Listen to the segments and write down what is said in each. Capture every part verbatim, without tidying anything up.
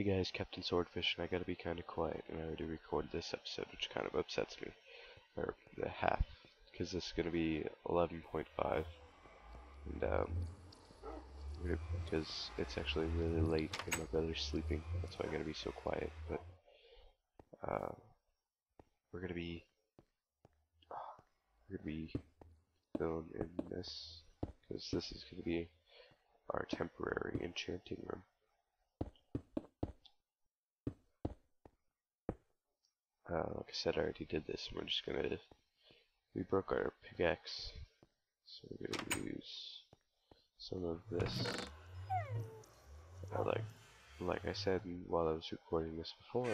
Hey guys, Captain Swordfish, and I gotta be kinda quiet, and I already recorded this episode, which kind of upsets me, or the half, because this is gonna be eleven point five, and um, because it's actually really late, and my brother's sleeping, that's why I'm gonna be so quiet, but, uh, we're gonna be, we're gonna be filming in this, because this is gonna be our temporary enchanting room. Uh, like I said, I already did this, and we're just gonna, we broke our pickaxe, so we're gonna use some of this. Uh, like, like I said while I was recording this before,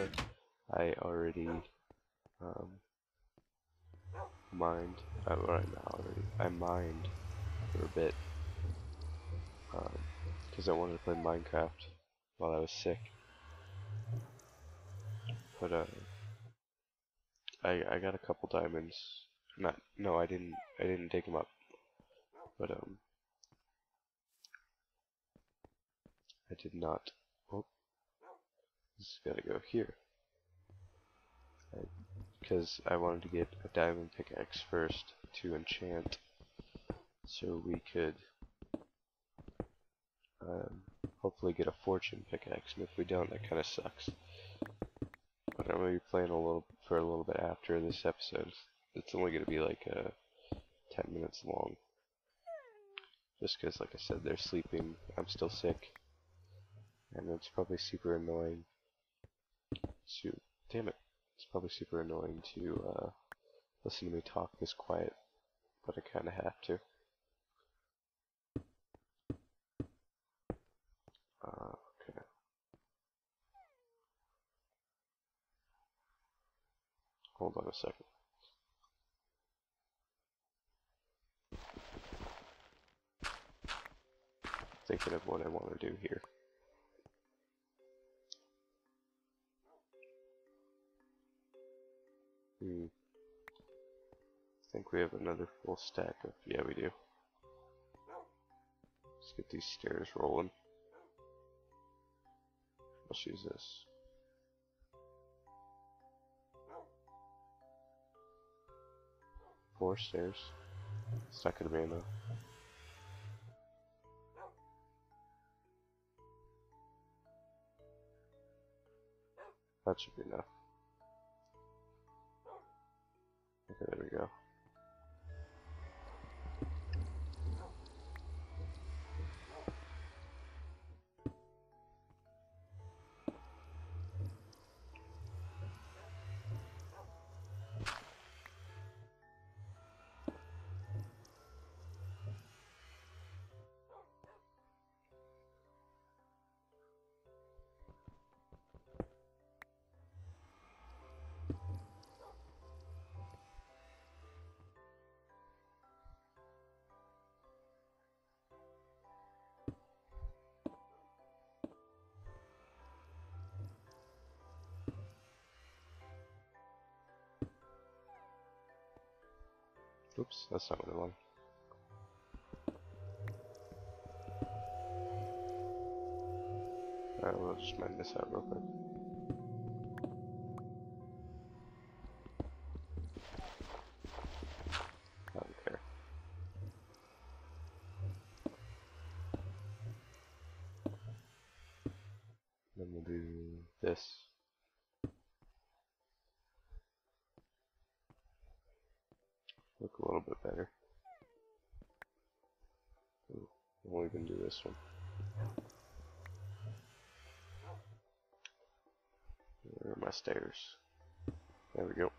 I already um, mined, uh, well, not already, I mined for a bit, because um, I wanted to play Minecraft while I was sick, but uh, I, I got a couple diamonds. Not no, I didn't. I didn't dig them up. But um, I did not. Oh, this is gotta go here. Because I, I wanted to get a diamond pickaxe first to enchant, so we could um, hopefully get a fortune pickaxe. And if we don't, that kind of sucks. But I'm gonna be playing a little for a little bit after this episode. It's only gonna be like uh, ten minutes long, just because, like I said, they're sleeping. I'm still sick, and it's probably super annoying to. Damn it! It's probably super annoying to uh, listen to me talk this quiet, but I kind of have to. Uh, Hold on a second. Thinking of what I want to do here. Hmm. I think we have another full stack of. Yeah, we do. Let's get these stairs rolling. Let's use this. Four stairs. It's not gonna be enough. That should be enough. Okay, there we go. Oops, that's not what I want. Alright, we'll just mine this out real quick. I don't care. Then we'll do this. Look a little bit better. Ooh, we'll even do this one. Where are my stairs? There we go.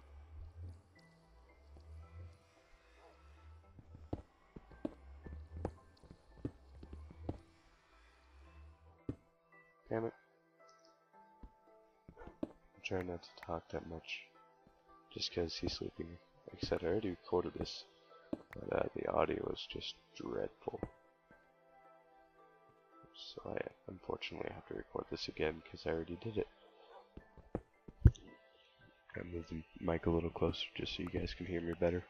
Damn it. I'm trying not to talk that much, just because he's sleeping. Like I said, I already recorded this, but uh, the audio was just dreadful. So I unfortunately have to record this again because I already did it. I moved the mic a little closer just so you guys can hear me better.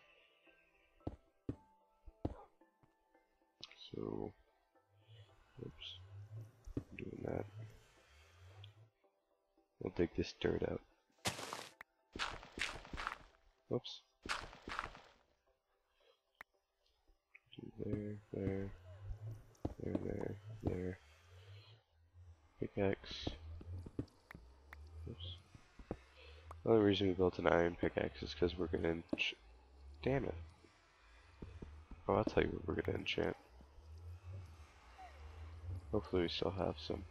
So, oops, I'm doing that. We'll take this dirt out. Whoops. There, there, there, there, there. Pickaxe. Oops. The only reason we built an iron pickaxe is because we're gonna ench- Damn it. Oh, I'll tell you what we're gonna enchant. Hopefully we still have some.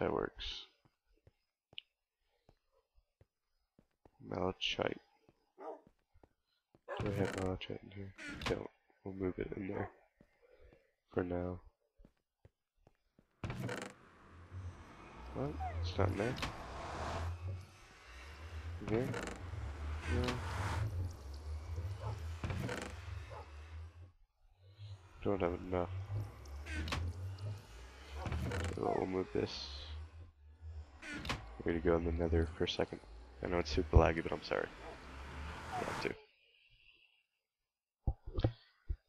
That works. Malachite. Do I have malachite in here? Don't. We'll move it in there. For now. What? It's not in there. In here? No. Don't have enough. So we'll move this. We're gonna go in the nether for a second. I know it's super laggy, but I'm sorry. I have to.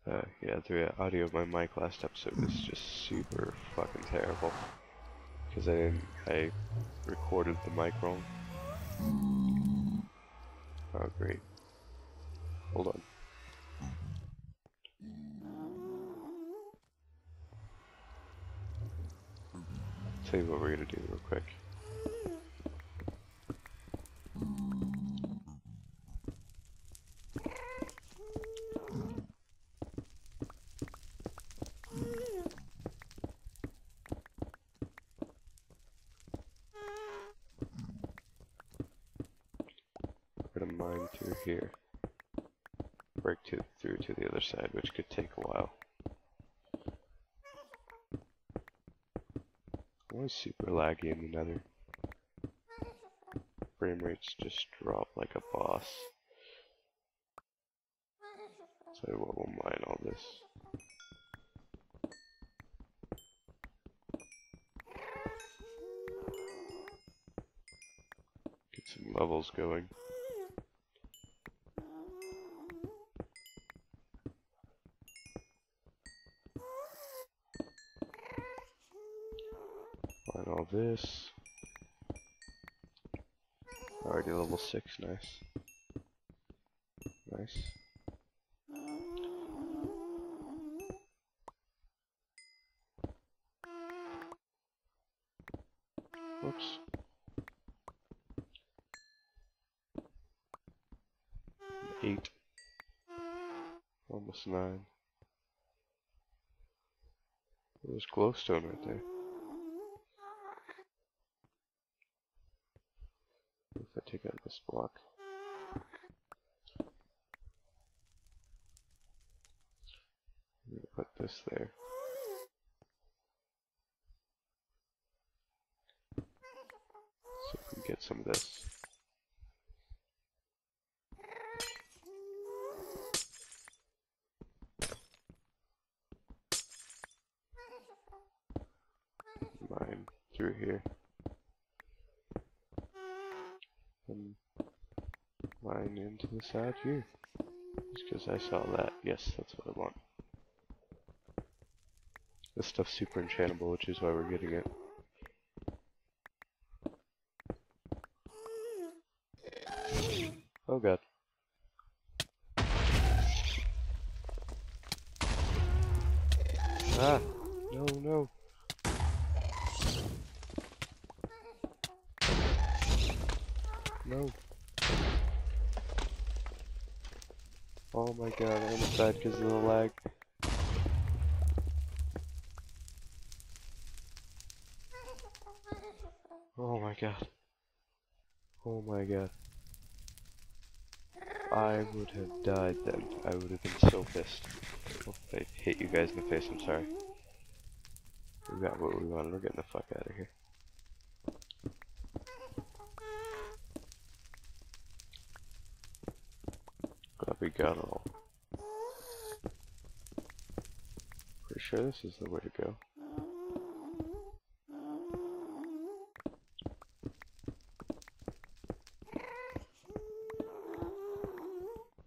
Uh, yeah, the audio of my mic last episode was just super fucking terrible. Because I didn't, I recorded the mic wrong. Oh, great. Hold on. I'll tell you what we're gonna do real quick. Mine through here, break to, through to the other side, which could take a while. Always super laggy in the nether. Frame rates just drop like a boss. So what will mine all this? Get some levels going. All this. Already level six, nice. Nice. Whoops. Eight. Almost nine. There's glowstone right there. Take out this block. I'm gonna put this there. So we can get some of this. Mine through here. Mine into the side here. Just because I saw that. Yes, that's what I want. This stuff's super enchantable, which is why we're getting it. Oh god. Ah! No, no. No. Oh my god, I almost died because of the lag. Oh my god. Oh my god. I would have died then. I would have been so pissed. Oh, I hit you guys in the face, I'm sorry. We got what we wanted, we're getting the fuck out of here. We got it all. Pretty sure this is the way to go.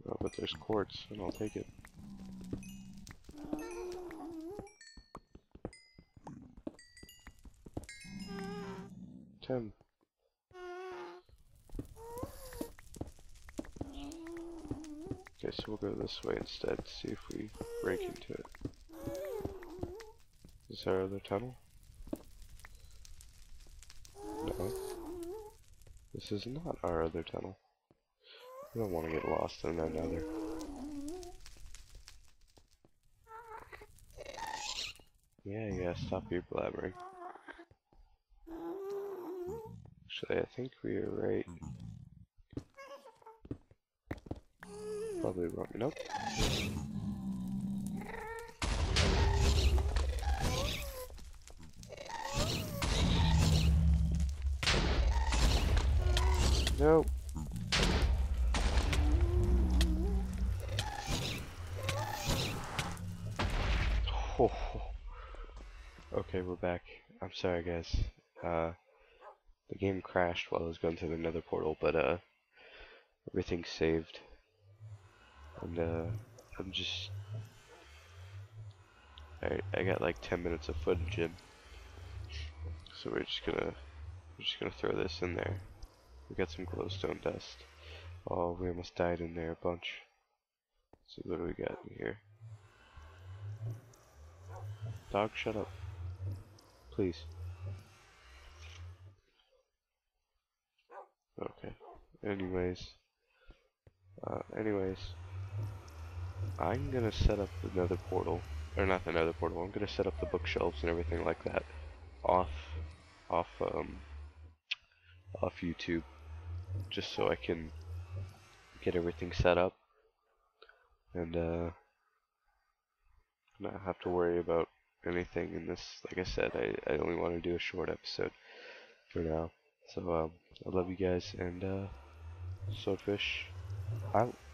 Oh, but there's quartz, and I'll take it. ten. Okay, so we'll go this way instead, see if we break into it. Is there another tunnel? No. This is not our other tunnel. I don't want to get lost in another. Yeah, yeah, stop your blabbering. Actually, I think we are right. Probably wrong. Nope. Nope. Oh. Okay, we're back. I'm sorry, guys. Uh, the game crashed while I was going through another portal, but uh, everything's saved. And uh, I'm just... Alright, I got like ten minutes of footage in. So we're just gonna... We're just gonna throw this in there. We got some glowstone dust. Oh, we almost died in there a bunch. So what do we got in here? Dog, shut up. Please. Okay. Anyways. Uh, anyways. I'm gonna set up another portal. Or not another portal. I'm gonna set up the bookshelves and everything like that. Off. Off, um. Off YouTube. Just so I can get everything set up. And, uh. not have to worry about anything in this. Like I said, I, I only want to do a short episode for now. So um, I love you guys, and uh, Swordfish out.